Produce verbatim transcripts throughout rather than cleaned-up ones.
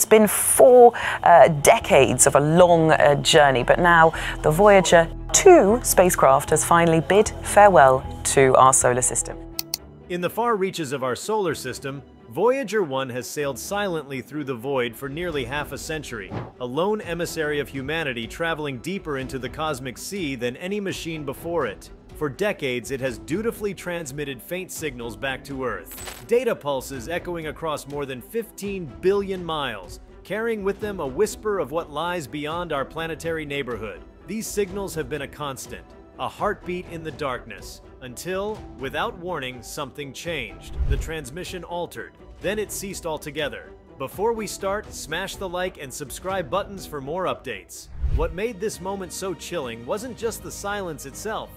It's been four uh, decades of a long uh, journey, but now the Voyager two spacecraft has finally bid farewell to our solar system. In the far reaches of our solar system, Voyager one has sailed silently through the void for nearly half a century, a lone emissary of humanity traveling deeper into the cosmic sea than any machine before it. For decades, it has dutifully transmitted faint signals back to Earth, data pulses echoing across more than fifteen billion miles, carrying with them a whisper of what lies beyond our planetary neighborhood. These signals have been a constant, a heartbeat in the darkness, until, without warning, something changed. The transmission altered. Then it ceased altogether. Before we start, smash the like and subscribe buttons for more updates. What made this moment so chilling wasn't just the silence itself.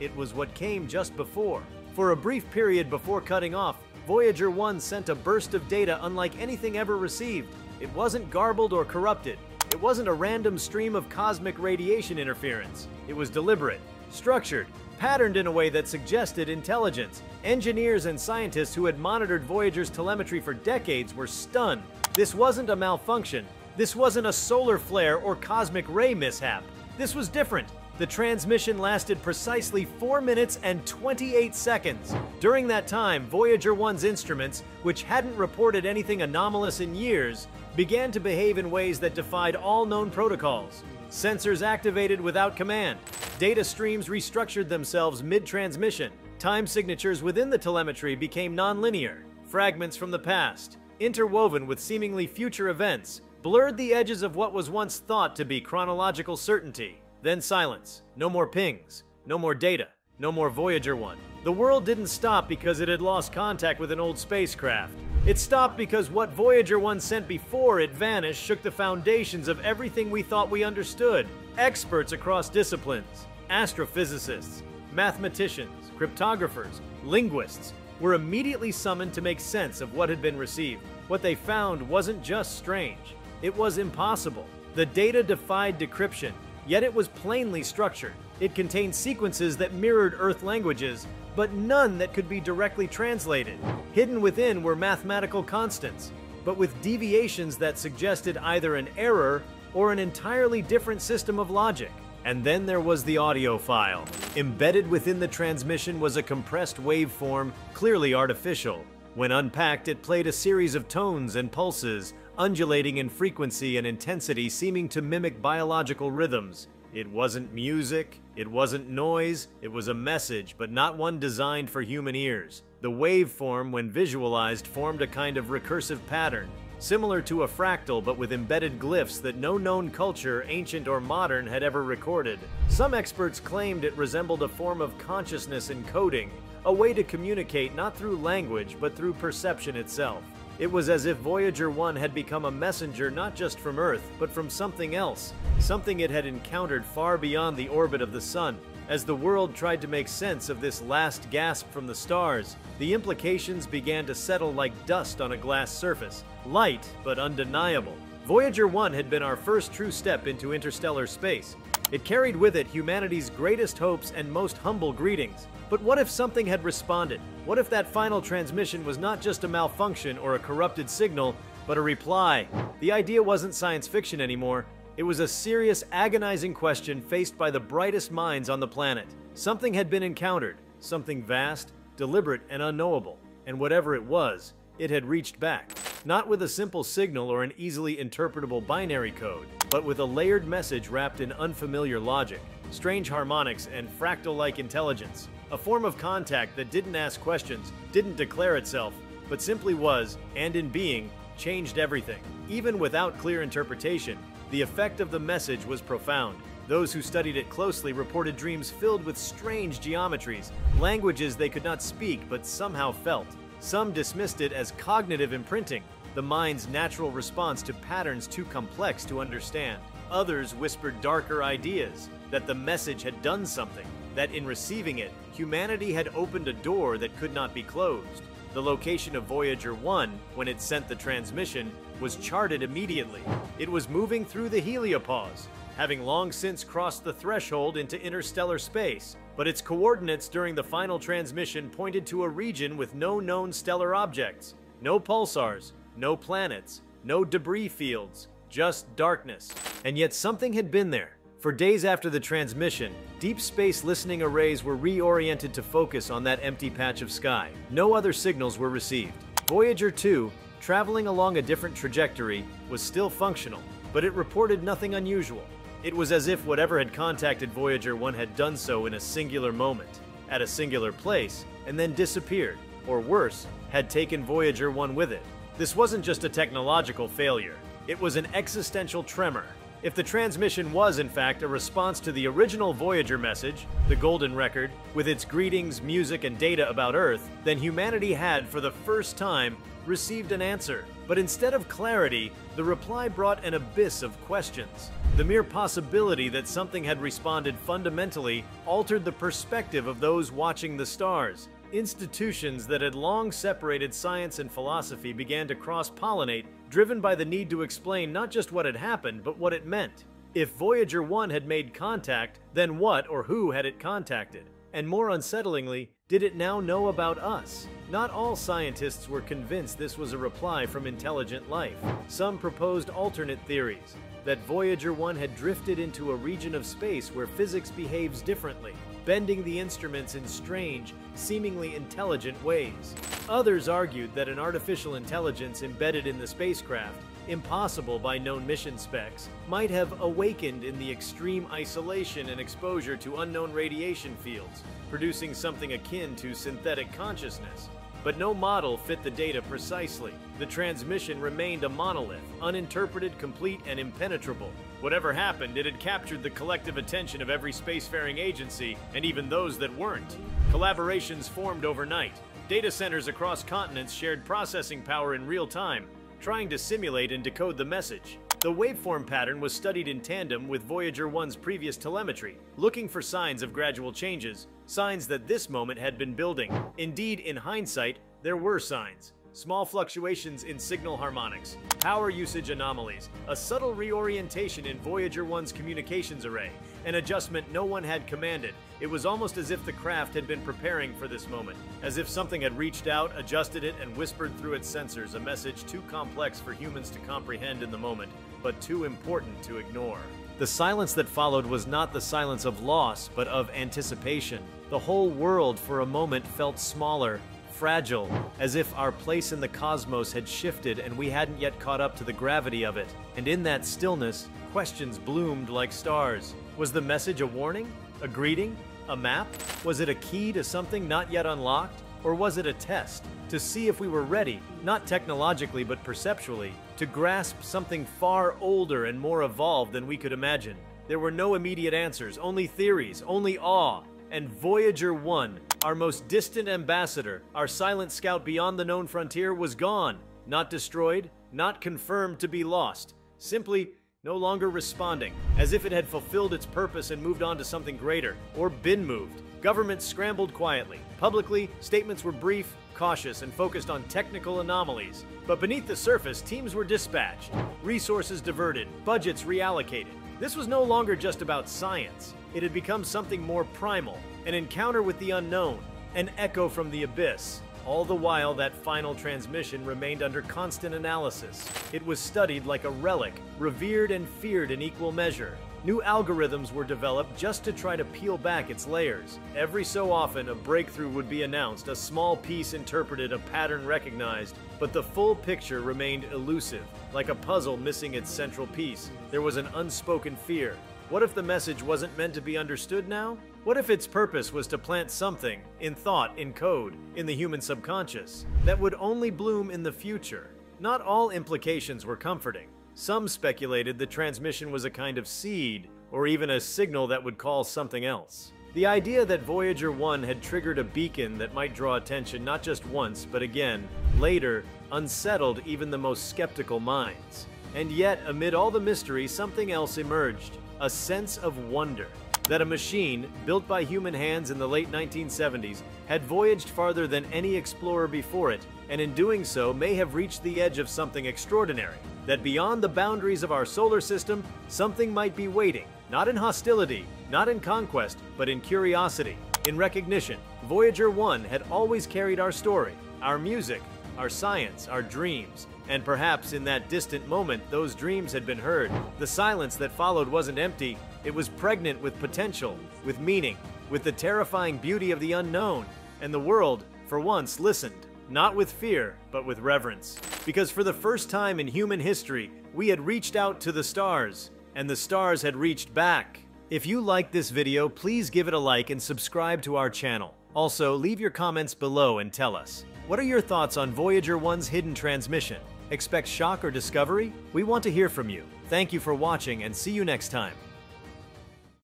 It was what came just before. For a brief period before cutting off, Voyager one sent a burst of data unlike anything ever received. It wasn't garbled or corrupted. It wasn't a random stream of cosmic radiation interference. It was deliberate, structured, patterned in a way that suggested intelligence. Engineers and scientists who had monitored Voyager's telemetry for decades were stunned. This wasn't a malfunction. This wasn't a solar flare or cosmic ray mishap. This was different. The transmission lasted precisely four minutes and twenty-eight seconds. During that time, Voyager one's instruments, which hadn't reported anything anomalous in years, began to behave in ways that defied all known protocols. Sensors activated without command. Data streams restructured themselves mid-transmission. Time signatures within the telemetry became nonlinear. Fragments from the past, interwoven with seemingly future events, blurred the edges of what was once thought to be chronological certainty. Then silence. No more pings. No more data. No more Voyager one. The world didn't stop because it had lost contact with an old spacecraft. It stopped because what Voyager one sent before it vanished shook the foundations of everything we thought we understood. Experts across disciplines, astrophysicists, mathematicians, cryptographers, linguists, were immediately summoned to make sense of what had been received. What they found wasn't just strange. It was impossible. The data defied decryption, yet it was plainly structured. It contained sequences that mirrored Earth languages, but none that could be directly translated. Hidden within were mathematical constants, but with deviations that suggested either an error or an entirely different system of logic. And then there was the audio file. Embedded within the transmission was a compressed waveform, clearly artificial. When unpacked, it played a series of tones and pulses, undulating in frequency and intensity, seeming to mimic biological rhythms. It wasn't music, it wasn't noise, it was a message, but not one designed for human ears. The waveform, when visualized, formed a kind of recursive pattern, similar to a fractal but with embedded glyphs that no known culture, ancient or modern, had ever recorded. Some experts claimed it resembled a form of consciousness encoding, a way to communicate not through language but through perception itself. It was as if Voyager one had become a messenger not just from Earth, but from something else, something it had encountered far beyond the orbit of the Sun. As the world tried to make sense of this last gasp from the stars, the implications began to settle like dust on a glass surface, light but undeniable. Voyager one had been our first true step into interstellar space. It carried with it humanity's greatest hopes and most humble greetings. But what if something had responded? What if that final transmission was not just a malfunction or a corrupted signal, but a reply? The idea wasn't science fiction anymore. It was a serious, agonizing question faced by the brightest minds on the planet. Something had been encountered, something vast, deliberate, and unknowable. And whatever it was, it had reached back. Not with a simple signal or an easily interpretable binary code, but with a layered message wrapped in unfamiliar logic, strange harmonics, and fractal-like intelligence. A form of contact that didn't ask questions, didn't declare itself, but simply was, and in being, changed everything. Even without clear interpretation, the effect of the message was profound. Those who studied it closely reported dreams filled with strange geometries, languages they could not speak but somehow felt. Some dismissed it as cognitive imprinting, the mind's natural response to patterns too complex to understand. Others whispered darker ideas, that the message had done something, that in receiving it, humanity had opened a door that could not be closed. The location of Voyager one, when it sent the transmission, was charted immediately. It was moving through the heliopause, having long since crossed the threshold into interstellar space. But its coordinates during the final transmission pointed to a region with no known stellar objects, no pulsars, no planets, no debris fields, just darkness. And yet something had been there. For days after the transmission, deep space listening arrays were reoriented to focus on that empty patch of sky. No other signals were received. Voyager two, traveling along a different trajectory, was still functional, but it reported nothing unusual. It was as if whatever had contacted Voyager one had done so in a singular moment, at a singular place, and then disappeared, or worse, had taken Voyager one with it. This wasn't just a technological failure, it was an existential tremor. If the transmission was, in fact, a response to the original Voyager message, the Golden Record, with its greetings, music, and data about Earth, then humanity had, for the first time, received an answer. But instead of clarity, the reply brought an abyss of questions. The mere possibility that something had responded fundamentally altered the perspective of those watching the stars. Institutions that had long separated science and philosophy began to cross-pollinate, driven by the need to explain not just what had happened, but what it meant. If Voyager one had made contact, then what or who had it contacted? And more unsettlingly, did it now know about us? Not all scientists were convinced this was a reply from intelligent life. Some proposed alternate theories, that Voyager one had drifted into a region of space where physics behaves differently, bending the instruments in strange, seemingly intelligent ways. Others argued that an artificial intelligence embedded in the spacecraft, impossible by known mission specs, might have awakened in the extreme isolation and exposure to unknown radiation fields, producing something akin to synthetic consciousness. But no model fit the data precisely. The transmission remained a monolith, uninterpreted, complete, and impenetrable. Whatever happened, it had captured the collective attention of every spacefaring agency, and even those that weren't. Collaborations formed overnight. Data centers across continents shared processing power in real time, trying to simulate and decode the message. The waveform pattern was studied in tandem with Voyager one's previous telemetry, looking for signs of gradual changes, signs that this moment had been building. Indeed, in hindsight, there were signs. Small fluctuations in signal harmonics, power usage anomalies, a subtle reorientation in Voyager one's communications array, an adjustment no one had commanded. It was almost as if the craft had been preparing for this moment, as if something had reached out, adjusted it, and whispered through its sensors a message too complex for humans to comprehend in the moment, but too important to ignore. The silence that followed was not the silence of loss, but of anticipation. The whole world for a moment felt smaller, fragile, as if our place in the cosmos had shifted and we hadn't yet caught up to the gravity of it. And in that stillness, questions bloomed like stars. Was the message a warning? A greeting? A map? Was it a key to something not yet unlocked? Or was it a test to see if we were ready, not technologically but perceptually, to grasp something far older and more evolved than we could imagine? There were no immediate answers, only theories, only awe. And Voyager one, our most distant ambassador, our silent scout beyond the known frontier, was gone. Not destroyed, not confirmed to be lost. Simply no longer responding, as if it had fulfilled its purpose and moved on to something greater, or been moved. Governments scrambled quietly. Publicly, statements were brief, cautious, and focused on technical anomalies. But beneath the surface, teams were dispatched, resources diverted, budgets reallocated. This was no longer just about science. It had become something more primal, an encounter with the unknown, an echo from the abyss. All the while, that final transmission remained under constant analysis. It was studied like a relic, revered and feared in equal measure. New algorithms were developed just to try to peel back its layers. Every so often, a breakthrough would be announced, a small piece interpreted, a pattern recognized, but the full picture remained elusive, like a puzzle missing its central piece. There was an unspoken fear. What if the message wasn't meant to be understood now? What if its purpose was to plant something, in thought, in code, in the human subconscious, that would only bloom in the future? Not all implications were comforting. Some speculated the transmission was a kind of seed, or even a signal that would call something else. The idea that Voyager one had triggered a beacon that might draw attention not just once, but again, later, unsettled even the most skeptical minds. And yet, amid all the mystery, something else emerged. A sense of wonder. That a machine, built by human hands in the late nineteen seventies, had voyaged farther than any explorer before it, and in doing so may have reached the edge of something extraordinary. That beyond the boundaries of our solar system, something might be waiting, not in hostility, not in conquest, but in curiosity. In recognition, Voyager one had always carried our story, our music, our science, our dreams. And perhaps in that distant moment, those dreams had been heard. The silence that followed wasn't empty. It was pregnant with potential, with meaning, with the terrifying beauty of the unknown. And the world, for once, listened. Not with fear, but with reverence. Because for the first time in human history, we had reached out to the stars, and the stars had reached back. If you liked this video, please give it a like and subscribe to our channel. Also, leave your comments below and tell us, what are your thoughts on Voyager one's hidden transmission? Expect shock or discovery? We want to hear from you. Thank you for watching and see you next time.